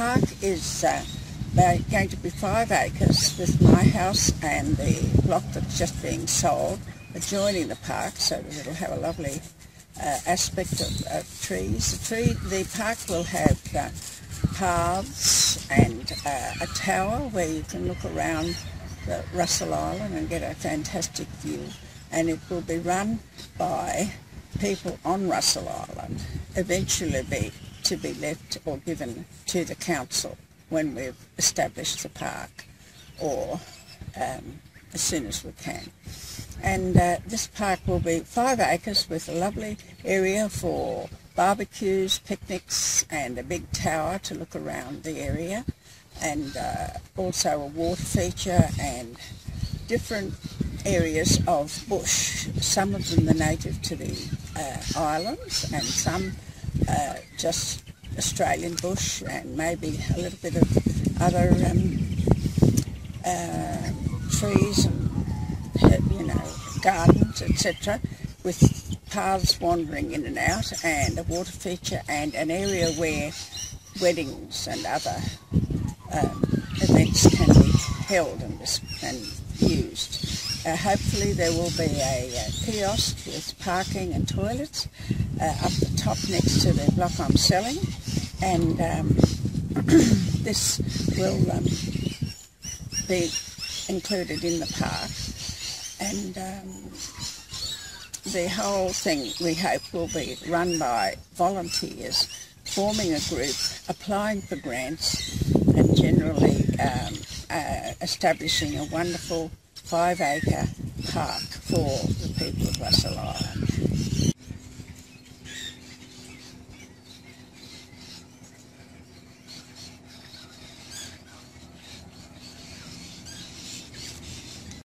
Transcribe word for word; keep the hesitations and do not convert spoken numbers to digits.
park is uh, going to be five acres with my house and the block that's just being sold adjoining the park, so it'll have a lovely uh, aspect of, of trees. The, tree, the park will have uh, paths and uh, a tower where you can look around the Russell Island and get a fantastic view, and it will be run by people on Russell Island, eventually be to be left or given to the council when we've established the park, or um, as soon as we can. And uh, this park will be five acres with a lovely area for barbecues, picnics, and a big tower to look around the area, and uh, also a water feature and different areas of bush, some of them the native to the uh, islands, and some uh, just Australian bush, and maybe a little bit of other um, uh, trees and, you know, gardens, et cetera, with paths wandering in and out, and a water feature, and an area where weddings and other um, events can be held and, and used. Uh, hopefully there will be a, a kiosk with parking and toilets uh, up the top next to the block I'm selling, and um, this will um, be included in the park, and um, the whole thing, we hope, will be run by volunteers forming a group, applying for grants, and generally um, uh, establishing a wonderful five acre park for the people of Russell Island.